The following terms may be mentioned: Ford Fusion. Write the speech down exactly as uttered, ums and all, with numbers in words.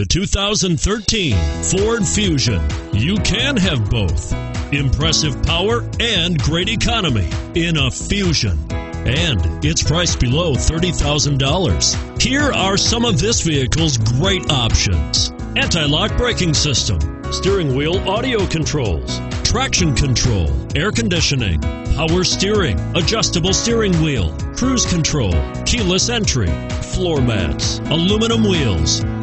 the two thousand thirteen Ford Fusion. You can have both. Impressive power and great economy in a Fusion. And it's priced below thirty thousand dollars. Here are some of this vehicle's great options. Anti-lock braking system, steering wheel audio controls, traction control, air conditioning, power steering, adjustable steering wheel, cruise control, keyless entry, floor mats, aluminum wheels.